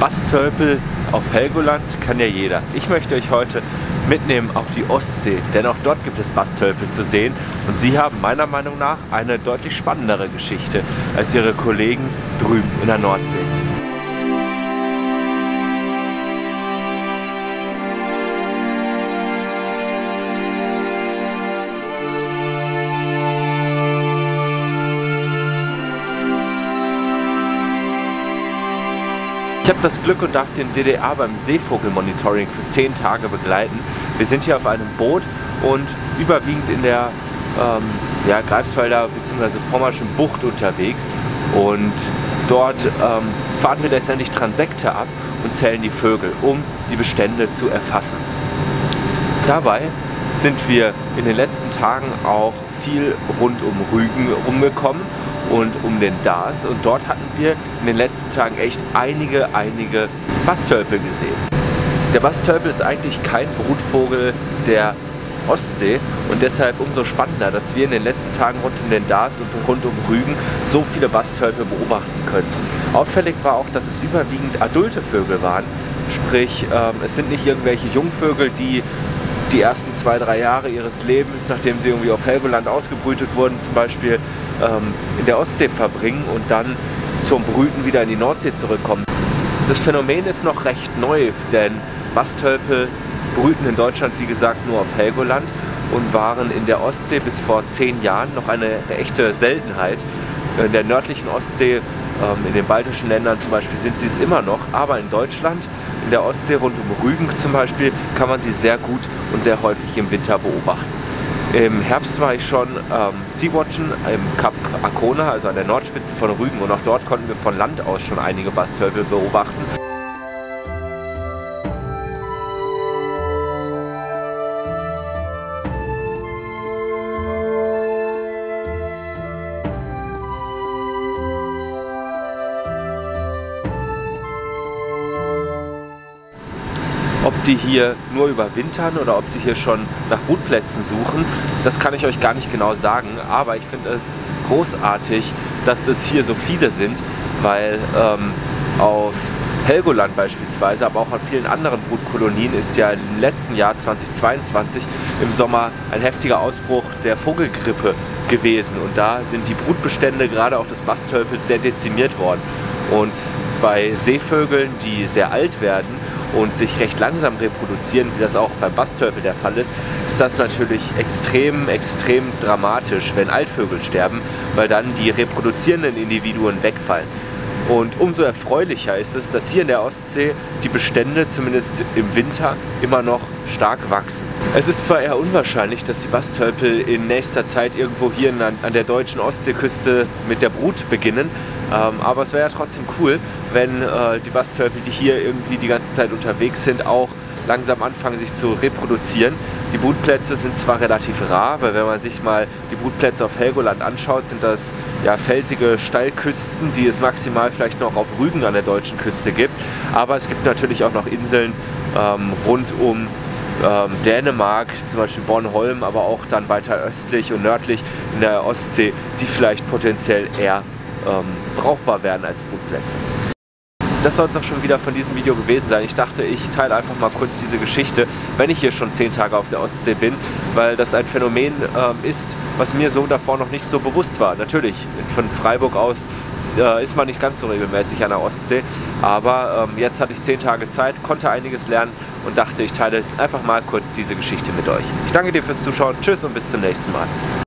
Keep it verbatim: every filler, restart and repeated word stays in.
Basstölpel auf Helgoland kann ja jeder. Ich möchte euch heute mitnehmen auf die Ostsee, denn auch dort gibt es Basstölpel zu sehen und sie haben meiner Meinung nach eine deutlich spannendere Geschichte als ihre Kollegen drüben in der Nordsee. Ich habe das Glück und darf den D D A beim Seevogelmonitoring für zehn Tage begleiten. Wir sind hier auf einem Boot und überwiegend in der ähm, ja, Greifswalder bzw. Pommerschen Bucht unterwegs. Und dort ähm, fahren wir letztendlich Transekte ab und zählen die Vögel, um die Bestände zu erfassen. Dabei sind wir in den letzten Tagen auch viel rund um Rügen rumgekommen und um den Darß, und dort hatten wir in den letzten Tagen echt einige, einige Basstölpel gesehen. Der Basstölpel ist eigentlich kein Brutvogel der Ostsee und deshalb umso spannender, dass wir in den letzten Tagen rund um den Darß und rund um Rügen so viele Basstölpel beobachten konnten. Auffällig war auch, dass es überwiegend adulte Vögel waren, sprich ähm, es sind nicht irgendwelche Jungvögel, die die ersten zwei, drei Jahre ihres Lebens, nachdem sie irgendwie auf Helgoland ausgebrütet wurden, zum Beispiel ähm, in der Ostsee verbringen und dann zum Brüten wieder in die Nordsee zurückkommen. Das Phänomen ist noch recht neu, denn Basstölpel brüten in Deutschland, wie gesagt, nur auf Helgoland und waren in der Ostsee bis vor zehn Jahren noch eine echte Seltenheit. In der nördlichen Ostsee, ähm, in den baltischen Ländern zum Beispiel, sind sie es immer noch, aber in Deutschland, in der Ostsee rund um Rügen zum Beispiel, kann man sie sehr gut und sehr häufig im Winter beobachten. Im Herbst war ich schon ähm, Sea-Watchen im Kap Arkona, also an der Nordspitze von Rügen, und auch dort konnten wir von Land aus schon einige Basstölpel beobachten. Ob die hier nur überwintern oder ob sie hier schon nach Brutplätzen suchen, das kann ich euch gar nicht genau sagen. Aber ich finde es großartig, dass es hier so viele sind, weil ähm, auf Helgoland beispielsweise, aber auch an vielen anderen Brutkolonien ist ja im letzten Jahr zweitausendzweiundzwanzig im Sommer ein heftiger Ausbruch der Vogelgrippe gewesen. Und da sind die Brutbestände, gerade auch des Basstölpels, sehr dezimiert worden. Und bei Seevögeln, die sehr alt werden und sich recht langsam reproduzieren, wie das auch beim Basstölpel der Fall ist, ist das natürlich extrem, extrem dramatisch, wenn Altvögel sterben, weil dann die reproduzierenden Individuen wegfallen. Und umso erfreulicher ist es, dass hier in der Ostsee die Bestände, zumindest im Winter, immer noch stark wachsen. Es ist zwar eher unwahrscheinlich, dass die Basstölpel in nächster Zeit irgendwo hier an der deutschen Ostseeküste mit der Brut beginnen, ähm, aber es wäre ja trotzdem cool, wenn äh, die Basstölpel, die hier irgendwie die ganze Zeit unterwegs sind, auch langsam anfangen, sich zu reproduzieren. Die Brutplätze sind zwar relativ rar, weil wenn man sich mal die Brutplätze auf Helgoland anschaut, sind das ja felsige Steilküsten, die es maximal vielleicht noch auf Rügen an der deutschen Küste gibt. Aber es gibt natürlich auch noch Inseln ähm, rund um ähm, Dänemark, zum Beispiel Bornholm, aber auch dann weiter östlich und nördlich in der Ostsee, die vielleicht potenziell eher ähm, brauchbar werden als Brutplätze. Das soll es auch schon wieder von diesem Video gewesen sein. Ich dachte, ich teile einfach mal kurz diese Geschichte, wenn ich hier schon zehn Tage auf der Ostsee bin, weil das ein Phänomen äh, ist, was mir so davor noch nicht so bewusst war. Natürlich, von Freiburg aus äh, ist man nicht ganz so regelmäßig an der Ostsee, aber ähm, jetzt hatte ich zehn Tage Zeit, konnte einiges lernen und dachte, ich teile einfach mal kurz diese Geschichte mit euch. Ich danke dir fürs Zuschauen, tschüss und bis zum nächsten Mal.